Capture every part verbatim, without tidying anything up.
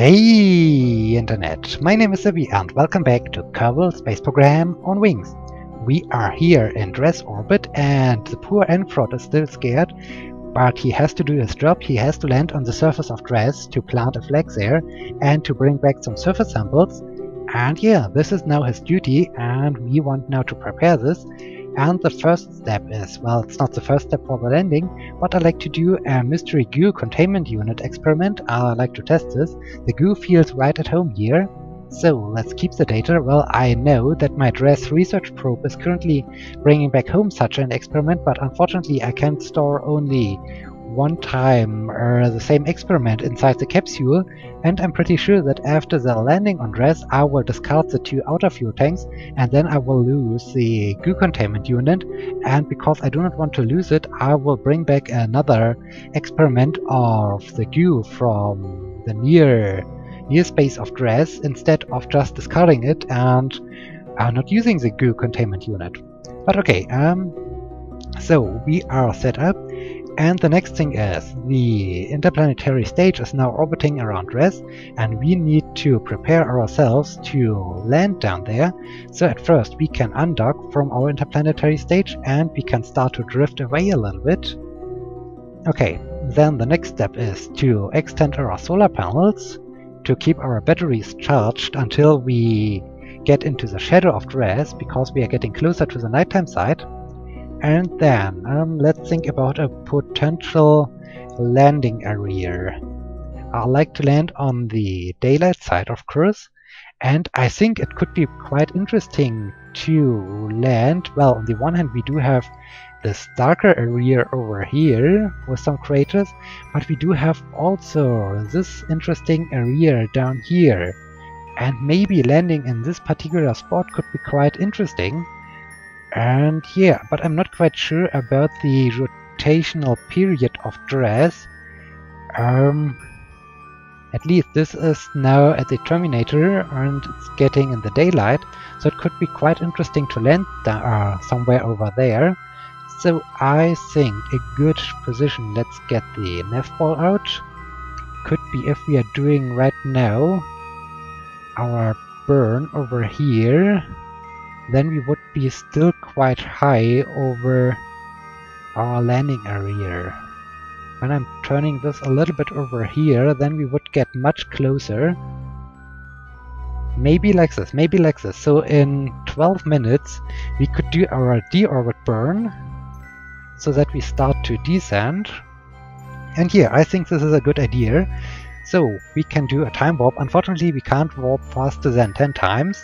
Hey Internet, my name is Eve and welcome back to Kerbal Space Program on Wings. We are here in Dres orbit and the poor Enfrod is still scared, but he has to do his job. He has to land on the surface of Dres to plant a flag there and to bring back some surface samples. And yeah, this is now his duty and we want now to prepare this. And the first step is, well, it's not the first step for the landing, but I like to do a mystery goo containment unit experiment. I like to test this. The goo feels right at home here. So let's keep the data. Well, I know that my Dres research probe is currently bringing back home such an experiment, but unfortunately I can store only one time uh, the same experiment inside the capsule, and I'm pretty sure that after the landing on Dres I will discard the two outer fuel tanks and then I will lose the goo containment unit, and because I do not want to lose it I will bring back another experiment of the goo from the near near space of Dres instead of just discarding it and uh, not using the goo containment unit. But okay, um, so we are set up. And the next thing is, the interplanetary stage is now orbiting around Dres, and we need to prepare ourselves to land down there. So at first we can undock from our interplanetary stage and we can start to drift away a little bit. Okay, then the next step is to extend our solar panels to keep our batteries charged until we get into the shadow of Dres, because we are getting closer to the nighttime side. And then, um, let's think about a potential landing area. I like to land on the daylight side, of course, and I think it could be quite interesting to land. Well, on the one hand we do have this darker area over here with some craters, but we do have also this interesting area down here. And maybe landing in this particular spot could be quite interesting. And yeah, but I'm not quite sure about the rotational period of Dres. Um, at least this is now at the terminator and it's getting in the daylight, so it could be quite interesting to land uh, somewhere over there. So I think a good position, let's get the nav ball out, could be if we are doing right now our burn over here. Then we would be still quite high over our landing area. When I'm turning this a little bit over here, then we would get much closer. Maybe like this, maybe like this. So in twelve minutes we could do our deorbit burn, so that we start to descend. And yeah, I think this is a good idea. So we can do a time warp. Unfortunately we can't warp faster than ten times.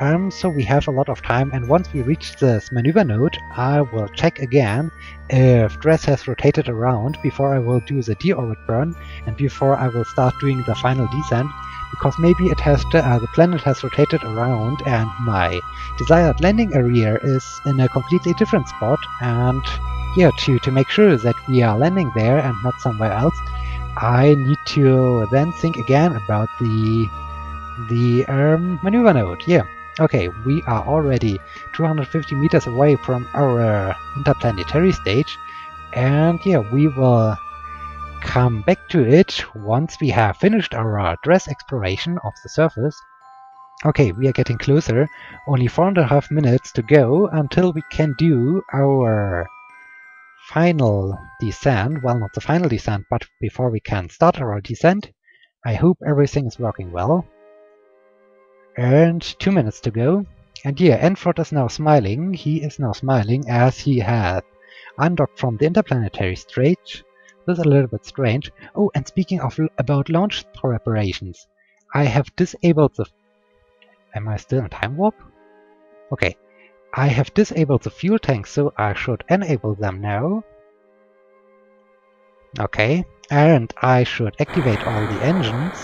Um, so we have a lot of time, and once we reach this maneuver node I will check again if Dres has rotated around before I will do the deorbit burn and before I will start doing the final descent, because maybe it has to, uh, the planet has rotated around and my desired landing area is in a completely different spot, and yeah, to, to make sure that we are landing there and not somewhere else I need to then think again about the, the um, maneuver node, yeah. Okay, we are already two hundred fifty meters away from our interplanetary stage, and yeah, we will come back to it once we have finished our Dres exploration of the surface. Okay, we are getting closer, only four and a half minutes to go until we can do our final descent. Well, not the final descent, but before we can start our descent. I hope everything is working well. And two minutes to go. And yeah, Enfrod is now smiling. He is now smiling as he had undocked from the interplanetary stage. This is a little bit strange. Oh, and speaking of about launch preparations, I have disabled the... Am I still in time warp? Okay. I have disabled the fuel tanks, so I should enable them now. Okay. And I should activate all the engines.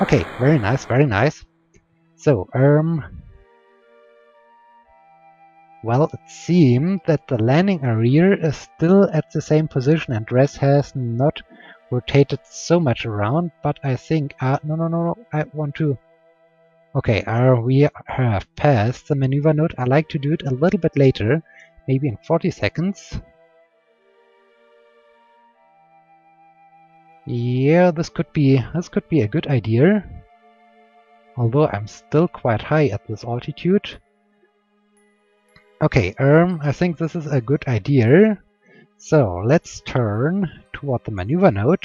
Okay, very nice, very nice. So, um... well, it seemed that the landing area is still at the same position and Dres has not rotated so much around, but I think... Uh, no, no, no, no, I want to... Okay, uh, we have passed the maneuver node. I like to do it a little bit later, maybe in forty seconds. Yeah, this could be this could be a good idea. Although I'm still quite high at this altitude. Okay, um, I think this is a good idea. So let's turn toward the maneuver node.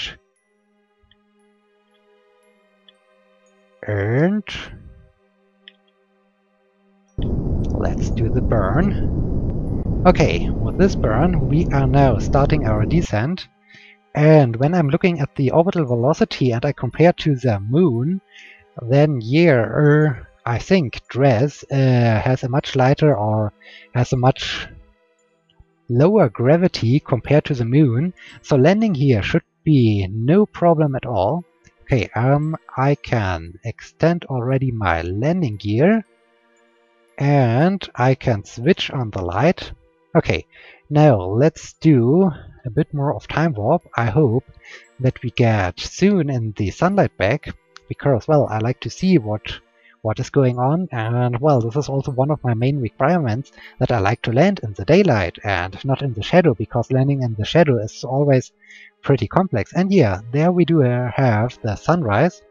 And let's do the burn. Okay, with this burn we are now starting our descent. And when I'm looking at the orbital velocity and I compare to the moon, then yeah, er, I think Dres uh, has a much lighter or has a much lower gravity compared to the moon, so landing here should be no problem at all. Okay, um, I can extend already my landing gear, and I can switch on the light. Okay, now let's do a bit more of time warp. I hope that we get soon in the sunlight back, because, well, I like to see what what is going on, and, well, this is also one of my main requirements, that I like to land in the daylight and not in the shadow, because landing in the shadow is always pretty complex. And yeah, there we do have the sunrise.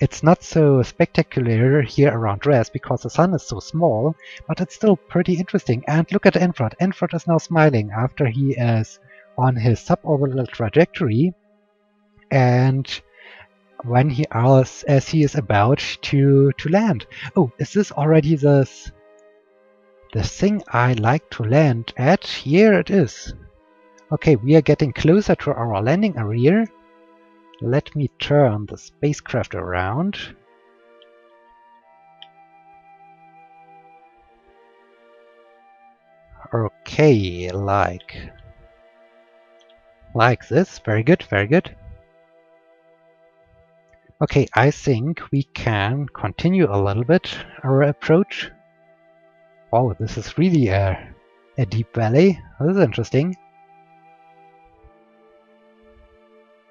It's not so spectacular here around Dres because the sun is so small, but it's still pretty interesting. And look at Enfrod. Enfrod is now smiling after he is on his suborbital trajectory, and when he as, as he is about to to land. Oh, is this already this the thing I like to land at? Here it is. Okay, we are getting closer to our landing area. Let me turn the spacecraft around. Okay, like... like this. Very good, very good. Okay, I think we can continue a little bit our approach. Wow, this is really a, a deep valley. This is interesting.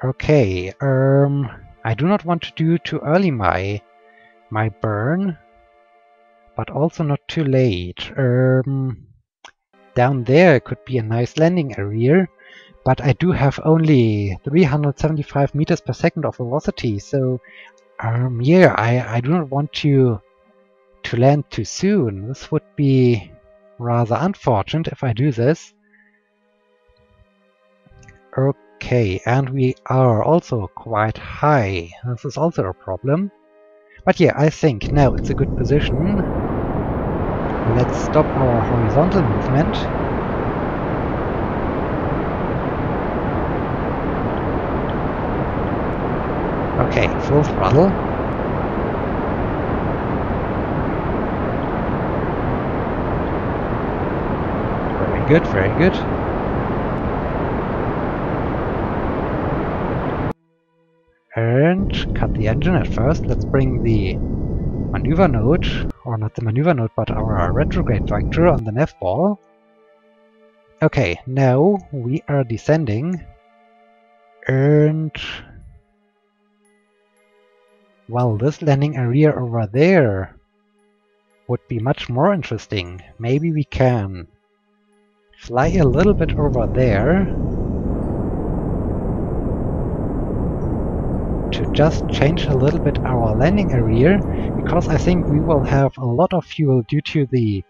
Okay, um, I do not want to do too early my my burn, but also not too late. Um, down there could be a nice landing area, but I do have only three hundred seventy-five meters per second of velocity, so um, yeah, I, I do not want to to land too soon. This would be rather unfortunate if I do this. Okay. Okay, and we are also quite high. This is also a problem. But yeah, I think now it's a good position. Let's stop our horizontal movement. Okay, full throttle. Very good, very good. And cut the engine at first. Let's bring the maneuver node, or not the maneuver node, but our retrograde vector on the nav ball. Okay, now we are descending. And... well, this landing area over there would be much more interesting. Maybe we can fly a little bit over there to just change a little bit our landing area, because I think we will have a lot of fuel due to the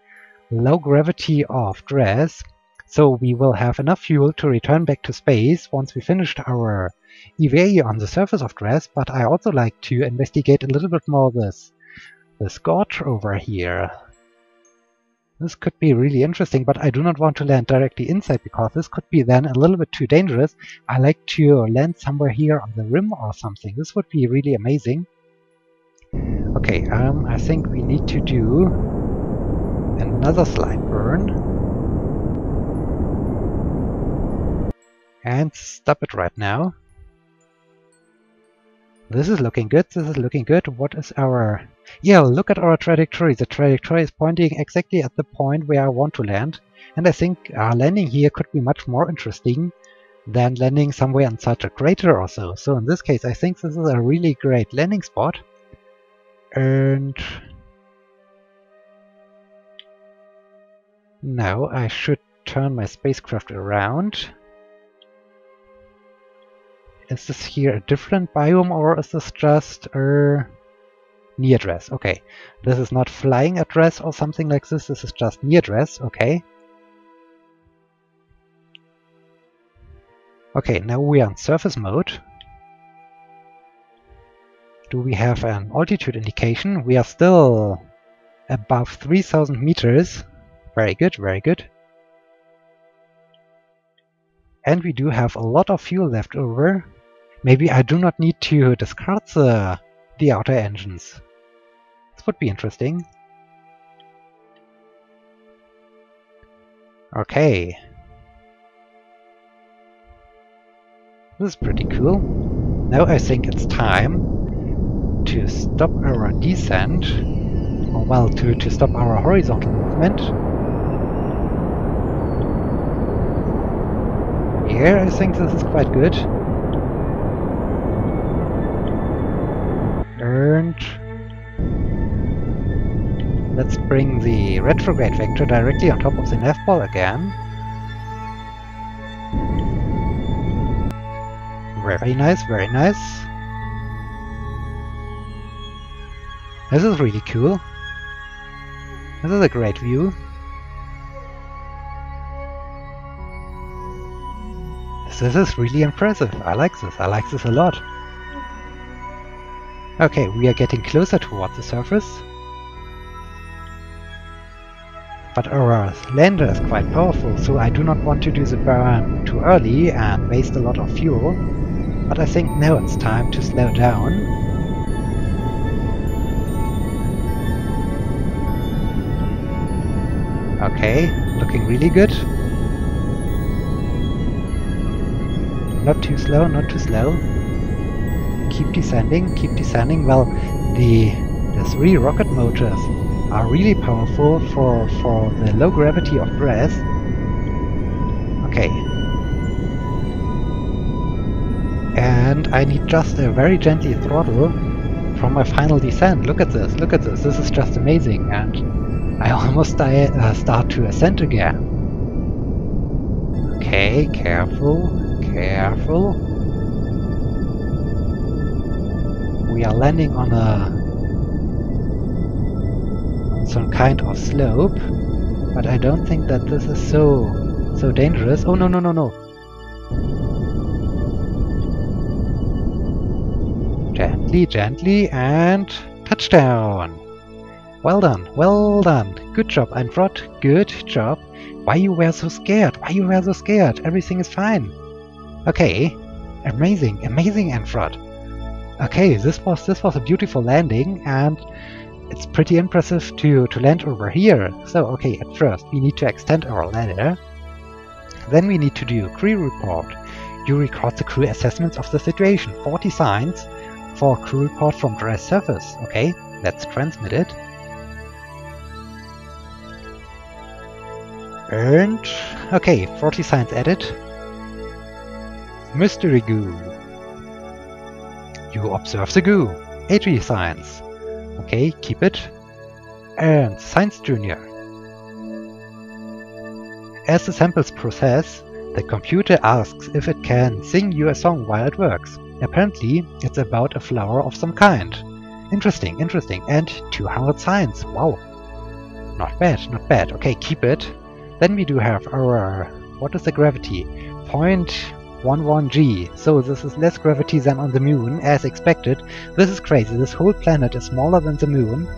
low gravity of Dres, so we will have enough fuel to return back to space once we finished our E V A on the surface of Dres. But I also like to investigate a little bit more this, this gorge over here. This could be really interesting, but I do not want to land directly inside, because this could be then a little bit too dangerous. I like to land somewhere here on the rim or something. This would be really amazing. Okay, um, I think we need to do another slide burn. And stop it right now. This is looking good, this is looking good. What is our... yeah, look at our trajectory. The trajectory is pointing exactly at the point where I want to land, and I think uh, landing here could be much more interesting than landing somewhere in such a crater or so. So in this case, I think this is a really great landing spot. And now I should turn my spacecraft around. Is this here a different biome, or is this just a near Dres? Okay, this is not flying at Dres or something like this, this is just near Dres, okay. Okay, now we are in surface mode. Do we have an altitude indication? We are still above three thousand meters. Very good, very good. And we do have a lot of fuel left over. Maybe I do not need to discard the, the outer engines. This would be interesting. Okay. This is pretty cool. Now I think it's time to stop our descent. Or well, to, to stop our horizontal movement. Yeah, I think this is quite good. And let's bring the retrograde vector directly on top of the nav ball again. Very nice, very nice. This is really cool. This is a great view. This is really impressive. I like this. I like this a lot. Okay, we are getting closer towards the surface. But our lander is quite powerful, so I do not want to do the burn too early and waste a lot of fuel. But I think now it's time to slow down. Okay, looking really good. Not too slow, not too slow. Keep descending, keep descending. Well, the, the three rocket motors are really powerful for, for the low gravity of Dres. Okay. And I need just a very gently throttle from my final descent. Look at this, look at this, this is just amazing, and I almost die, uh, start to ascend again. Okay, careful, careful. We are landing on a... on some kind of slope, but I don't think that this is so, so dangerous. Oh no, no, no, no. Gently, gently, and touchdown! Well done, well done. Good job, Einfrott. Good job. Why you were so scared? Why you were so scared? Everything is fine. Okay. Amazing, amazing, Einfrott. Okay, this was this was a beautiful landing, and it's pretty impressive to, to land over here. So, okay, at first we need to extend our ladder. Then we need to do a crew report. You record the crew assessments of the situation. forty signs. For crew report from Dres surface. Okay, let's transmit it. And okay, forty signs added. Mystery goo. You observe the goo. eighty signs. Okay, keep it. And Science Junior. As the samples process, the computer asks if it can sing you a song while it works. Apparently, it's about a flower of some kind. Interesting, interesting. And two hundred signs. Wow. Not bad, not bad. Okay, keep it. Then we do have our... what is the gravity? zero point one one G. So this is less gravity than on the moon, as expected. This is crazy. This whole planet is smaller than the moon.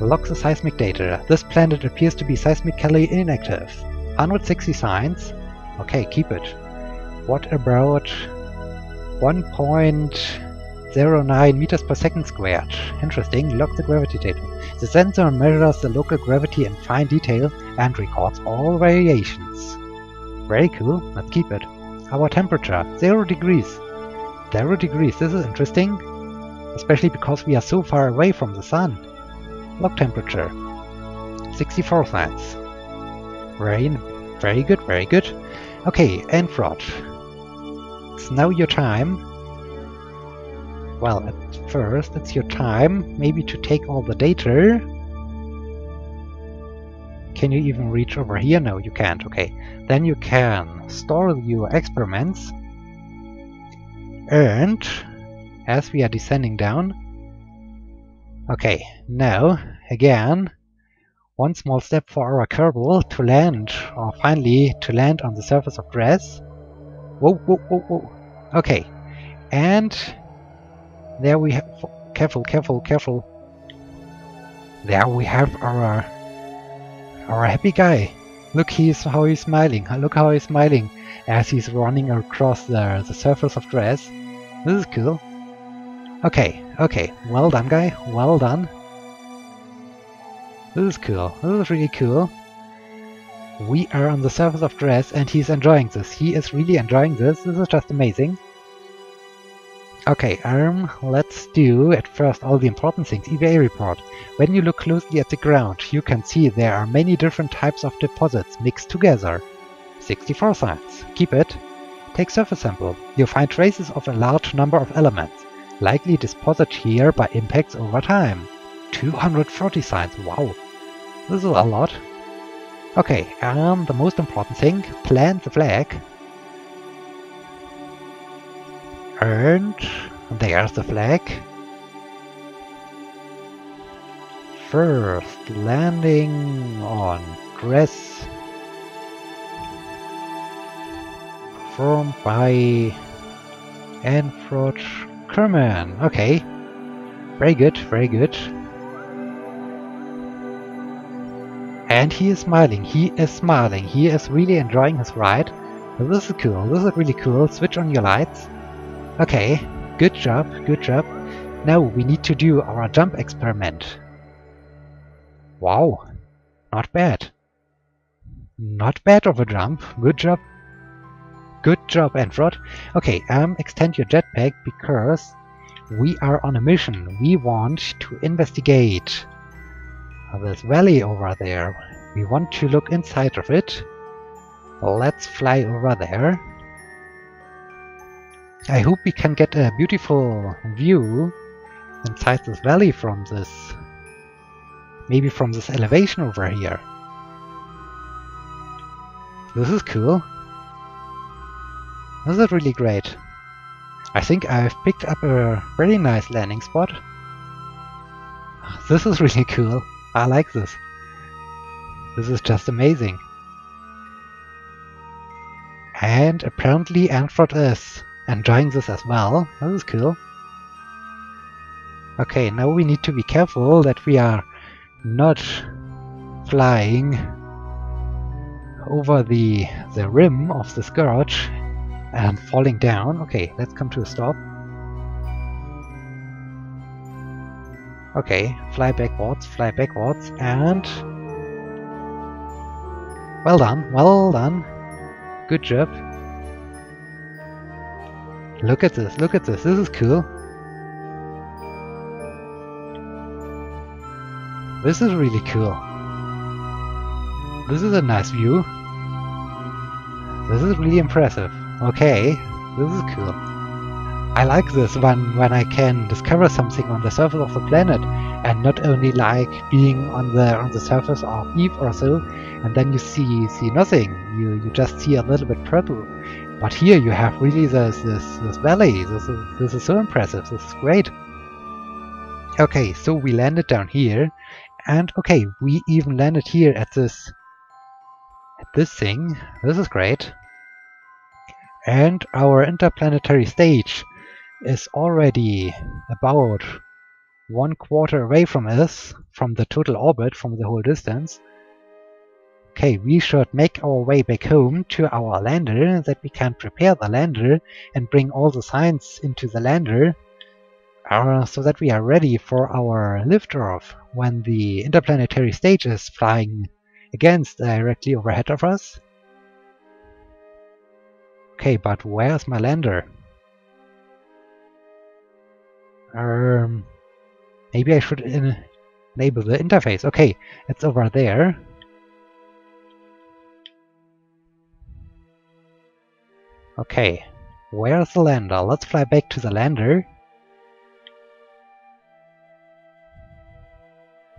Log the seismic data. This planet appears to be seismically inactive. one hundred sixty signs. Okay, keep it. What about one point zero nine meters per second squared? Interesting, log the gravity data. The sensor measures the local gravity in fine detail and records all variations. Very cool, let's keep it. Our temperature, zero degrees. Zero degrees, this is interesting, especially because we are so far away from the sun. Log temperature, sixty-four signs. Rain. Very good, very good. Okay, Einfrott. It's now your time. Well, at first it's your time maybe to take all the data. Can you even reach over here? No, you can't. Okay. Then you can store your experiments. And as we are descending down, okay, now again, one small step for our Kerbal to land, or finally to land on the surface of Dres. Whoa, whoa, whoa, whoa. Okay, and there we have. Careful, careful, careful. There we have our our happy guy. Look, he's how he's smiling. Look how he's smiling as he's running across the the surface of Dres. This is cool. Okay, okay. Well done, guy. Well done. This is cool. This is really cool. We are on the surface of Dres, and he's enjoying this. He is really enjoying this. This is just amazing. Okay, um, let's do at first all the important things. E V A report. When you look closely at the ground, you can see there are many different types of deposits mixed together. sixty-four signs. Keep it. Take surface sample. You'll find traces of a large number of elements, likely deposited here by impacts over time. two hundred forty signs. Wow. This is a lot. Okay, um, the most important thing. Plant the flag. And there's the flag. First landing on Dres, formed by Enfrod Kerman. Okay, very good, very good. And he is smiling. He is smiling. He is really enjoying his ride. This is cool. This is really cool. Switch on your lights. Okay, good job, good job. Now we need to do our jump experiment. Wow, not bad. Not bad of a jump, good job. Good job, Enfrod. Okay, um, extend your jetpack because we are on a mission. We want to investigate this valley over there. We want to look inside of it. Let's fly over there. I hope we can get a beautiful view inside this valley from this, maybe from this elevation over here. This is cool. This is really great. I think I've picked up a really nice landing spot. This is really cool. I like this. This is just amazing. And apparently Enfrod is enjoying this as well. That is cool. Okay, now we need to be careful that we are not flying over the the rim of the scourge and falling down. Okay, let's come to a stop. Okay, fly backwards, fly backwards, and well done, well done. Good job. Look at this, look at this, this is cool. This is really cool. This is a nice view. This is really impressive. Okay, this is cool. I like this when, when I can discover something on the surface of the planet and not only like being on the on the surface of Eve or so, and then you see see nothing. You you just see a little bit purple. But here you have really this this, this valley. This is this is so impressive. This is great. Okay, so we landed down here, and okay, we even landed here at this at this thing. This is great. And our interplanetary stage is already about one quarter away from us, from the total orbit, from the whole distance. Okay, we should make our way back home to our lander, that we can prepare the lander and bring all the science into the lander, uh, so that we are ready for our liftoff when the interplanetary stage is flying against directly overhead of us. Okay, but where's my lander? Um, maybe I should enable the interface. Okay, it's over there. Okay, where's the lander? Let's fly back to the lander.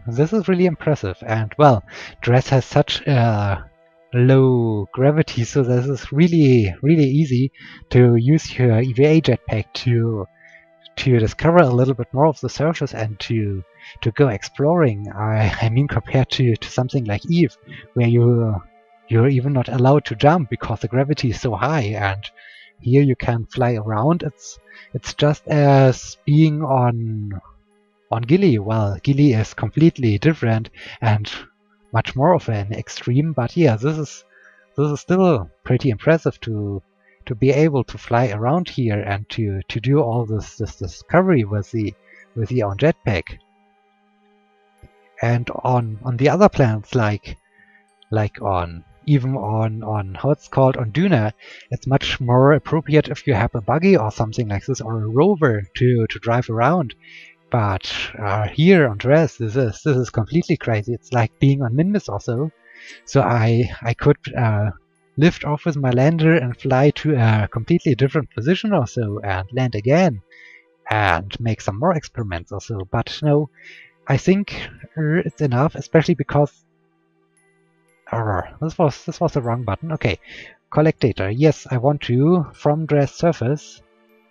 This is really impressive, and well, Dres has such a, low gravity, so this is really, really easy to use your E V A jetpack to to discover a little bit more of the surface and to to go exploring. I, I mean, compared to, to something like Eve, where you you're even not allowed to jump because the gravity is so high, and here you can fly around. It's it's just as being on on Gilly. Well, Gilly is completely different and much more of an extreme, but yeah, this is this is still pretty impressive to to be able to fly around here and to to do all this this discovery with the with the own jetpack. And on on the other planets, like like on even on on how it's called on Duna, it's much more appropriate if you have a buggy or something like this, or a rover to to drive around. But uh, here on Dres, this is this is completely crazy. It's like being on Minmus or so. So I I could uh, lift off with my lander and fly to a completely different position or so, and land again, and make some more experiments or so. But no, I think uh, it's enough, especially because. Uh, this was this was the wrong button. Okay, collect data. Yes, I want to from Dres surface.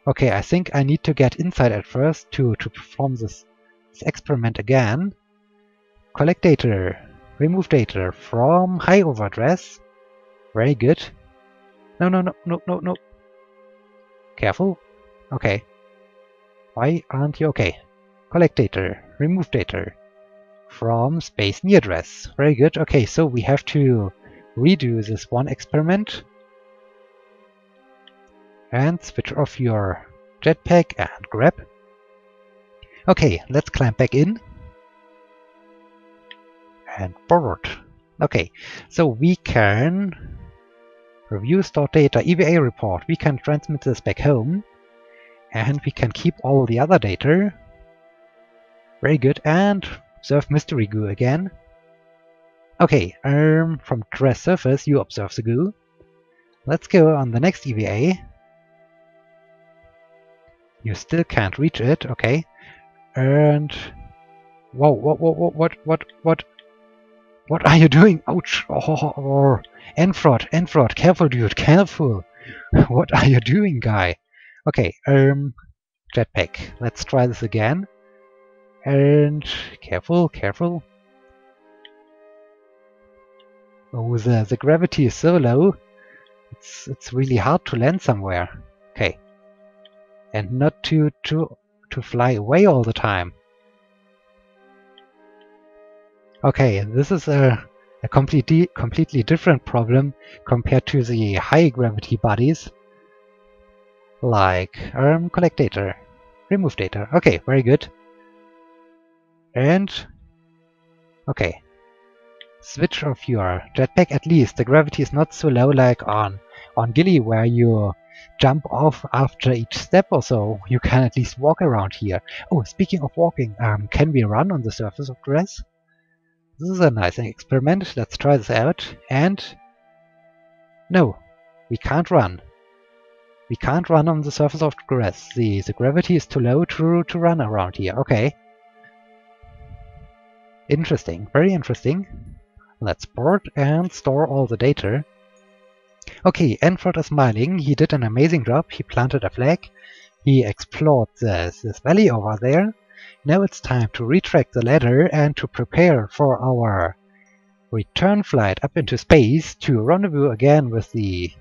Okay, I think I need to get inside at first to, to perform this, this experiment again. Collect data. Remove data from high over Dres. Very good. No, no, no, no, no, no. Careful. Okay. Why aren't you okay? Collect data. Remove data from space near Dres. Very good. Okay, so we have to redo this one experiment. And switch off your jetpack and grab. Okay, let's climb back in. And board. Okay, so we can review stored data, E V A report. We can transmit this back home. And we can keep all the other data. Very good. And observe mystery goo again. Okay, um, from Dres surface you observe the goo. Let's go on the next E V A. You still can't reach it, okay. And... Whoa, what, what, what, what, what... What are you doing? Ouch! Oh, oh. Enfrod, Enfrod, careful dude, careful! What are you doing, guy? Okay, um... jetpack, let's try this again. And... careful, careful. Oh, the, the gravity is so low. It's, it's really hard to land somewhere. Okay. And not to, to to fly away all the time. Okay, this is a, a completely completely different problem compared to the high gravity bodies. Like um, collect data, remove data. Okay, very good. And okay, switch off your jetpack. At least the gravity is not so low like on on Gilly, where you jump off after each step or so. You can at least walk around here. Oh, speaking of walking, um, can we run on the surface of Dres? This is a nice experiment, let's try this out. And... no, we can't run. We can't run on the surface of Dres. The, the gravity is too low to, to run around here, okay. Interesting, very interesting. Let's board and store all the data. Okay, Enfrod is smiling. He did an amazing job. He planted a flag. He explored this, this valley over there. Now it's time to retract the ladder and to prepare for our return flight up into space to rendezvous again with the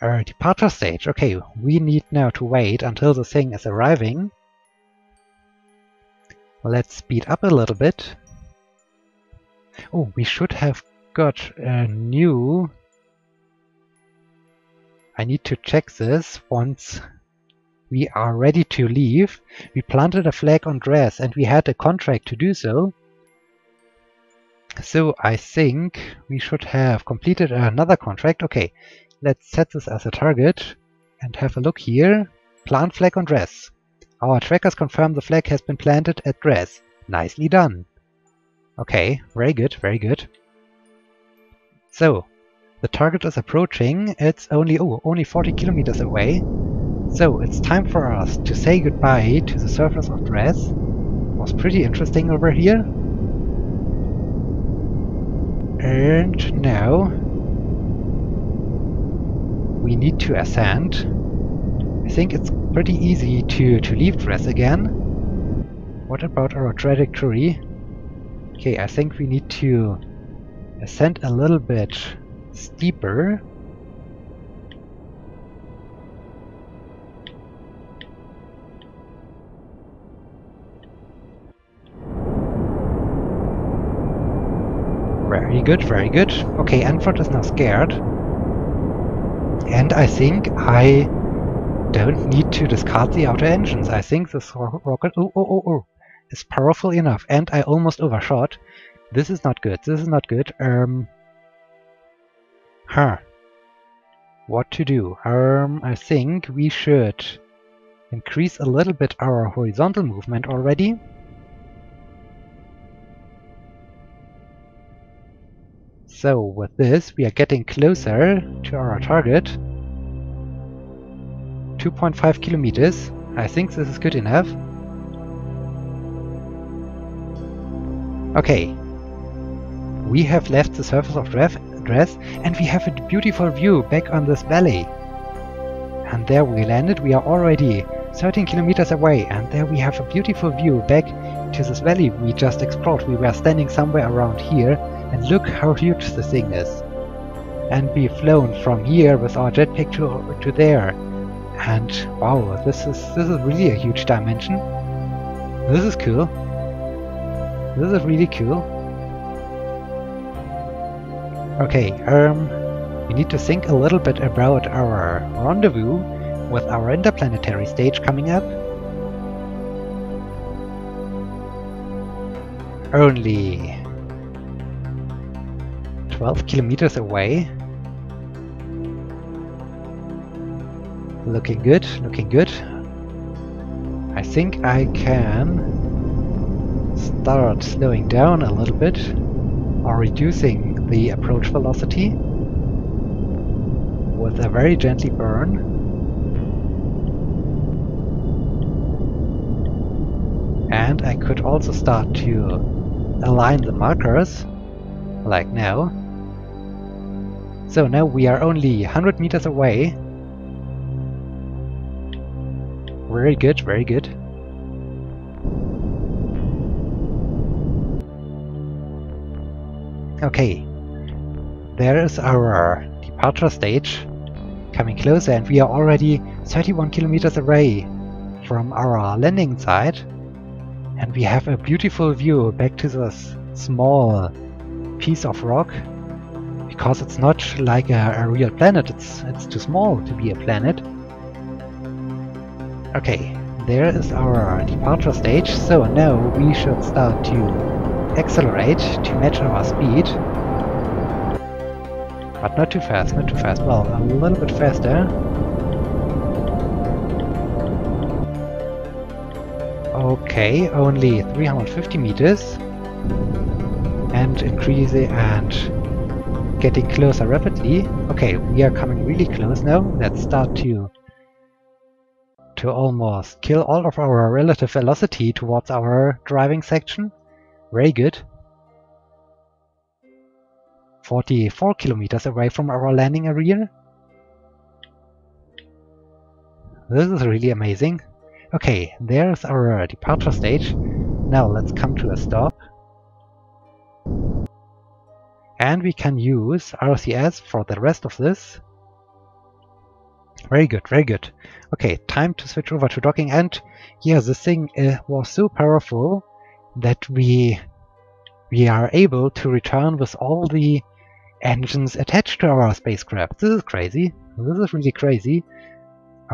uh, departure stage. Okay, we need now to wait until the thing is arriving. Let's speed up a little bit. Oh, we should have got a new... I need to check this once we are ready to leave. We planted a flag on Dres and we had a contract to do so. So I think we should have completed another contract. Okay, let's set this as a target and have a look here. Plant flag on Dres. Our trackers confirm the flag has been planted at Dres. Nicely done. Okay, very good, very good. So. The target is approaching, it's only oh, only forty kilometers away, so it's time for us to say goodbye to the surface of Dres. Was pretty interesting over here. And now we need to ascend. I think it's pretty easy to, to leave Dres again. What about our trajectory? Okay, I think we need to ascend a little bit steeper. Very good, very good. Okay, Enfront is now scared. And I think I don't need to discard the outer engines. I think this ro rocket oh, oh, oh, oh, is powerful enough. And I almost overshot. This is not good. This is not good. Um, huh. What to do? Um, I think we should increase a little bit our horizontal movement already. So, with this, we are getting closer to our target. two point five kilometers. I think this is good enough. Okay. We have left the surface of Dres, and we have a beautiful view back on this valley. And there we landed. We are already thirteen kilometers away, and there we have a beautiful view back to this valley we just explored. We were standing somewhere around here. And look how huge the thing is. And we've flown from here with our jetpack to, to there. And wow, this is this is really a huge dimension. This is cool. This is really cool. Okay, um, we need to think a little bit about our rendezvous with our interplanetary stage coming up. Only twelve kilometers away. Looking good, looking good. I think I can start slowing down a little bit or reducing the approach velocity with a very gently burn. And I could also start to align the markers like now. So now we are only one hundred meters away. Very good, very good. Okay. There is our departure stage coming closer, and we are already thirty-one kilometers away from our landing site. And we have a beautiful view back to this small piece of rock. Because it's not like a, a real planet, it's it's too small to be a planet. Okay, there is our departure stage, so now we should start to accelerate to match our speed. But not too fast, not too fast, well, a little bit faster. Okay, only three hundred fifty meters. And increasing and getting closer rapidly. Okay, we are coming really close now. Let's start to to almost kill all of our relative velocity towards our driving section. Very good. forty-four kilometers away from our landing area. This is really amazing. Okay, there's our departure stage. Now let's come to a stop. And we can use R C S for the rest of this. Very good, very good. Okay, time to switch over to docking. And yeah, this thing uh, was so powerful that we we are able to return with all the engines attached to our spacecraft. This is crazy. This is really crazy.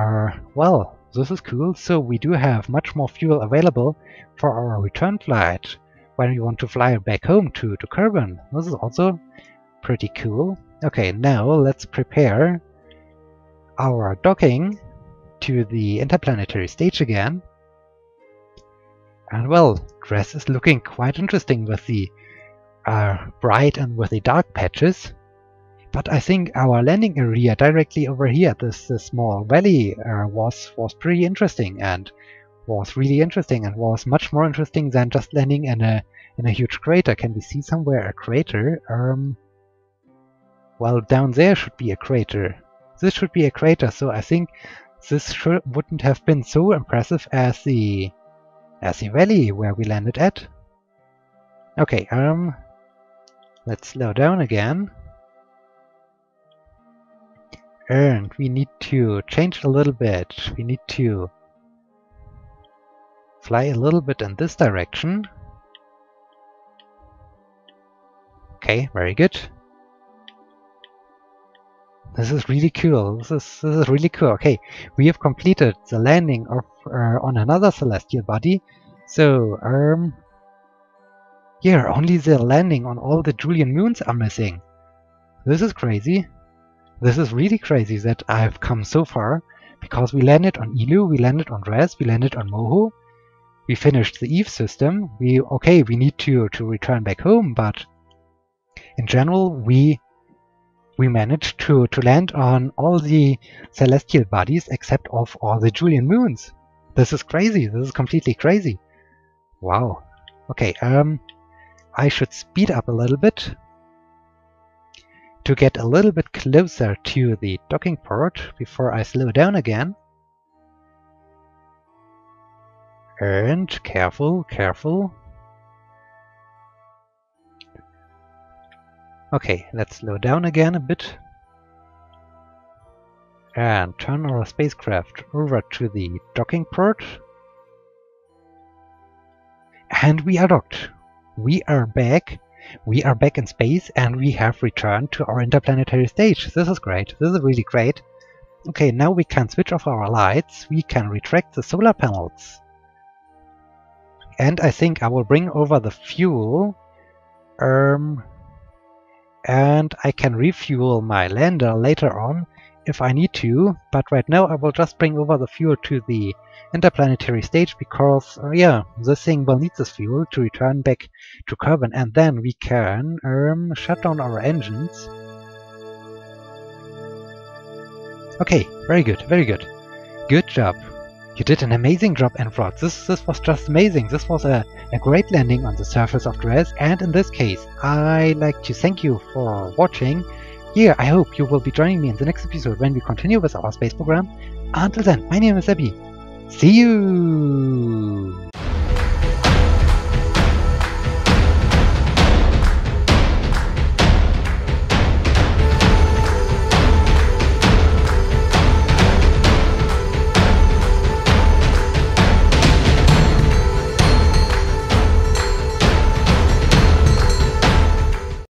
Uh, well, this is cool. So we do have much more fuel available for our return flight. When we want to fly back home to, to Kerbin. This is also pretty cool. Okay, now let's prepare our docking to the interplanetary stage again. And well, Dres is looking quite interesting with the uh, bright and with the dark patches. But I think our landing area directly over here, this, this small valley, uh, was, was pretty interesting and was really interesting and was much more interesting than just landing in a in a huge crater. Can we see somewhere a crater? Um, well, down there should be a crater. This should be a crater, so I think this should, wouldn't have been so impressive as the as the valley where we landed at. Okay, um, let's slow down again. And we need to change a little bit. We need to fly a little bit in this direction. Okay, very good. This is really cool. This is this is really cool. Okay, we have completed the landing of uh, on another celestial body. So um, yeah, only the landing on all the Joolian moons are missing. This is crazy. This is really crazy that I've come so far, because we landed on Eeloo, we landed on Dres, we landed on Moho, we finished the Eve system. We okay, we need to to return back home, but in general we. We managed to, to land on all the celestial bodies except of all the Joolian moons. This is crazy. This is completely crazy. Wow. Okay, um, I should speed up a little bit to get a little bit closer to the docking port before I slow down again. And careful, careful. Okay, let's slow down again a bit and turn our spacecraft over to the docking port. And we are docked. We are back. We are back in space and we have returned to our interplanetary stage. This is great. This is really great. Okay, now we can switch off our lights. We can retract the solar panels. And I think I will bring over the fuel. Um... And I can refuel my lander later on if I need to, but right now I will just bring over the fuel to the interplanetary stage because, uh, yeah, this thing will need this fuel to return back to Kerbin, and then we can um, shut down our engines. Okay, very good, very good. Good job. You did an amazing job, Enfrod. This this was just amazing. This was a, a great landing on the surface of Dres, and in this case, I'd like to thank you for watching. Yeah, I hope you will be joining me in the next episode when we continue with our space program. Until then, my name is Abby. See you!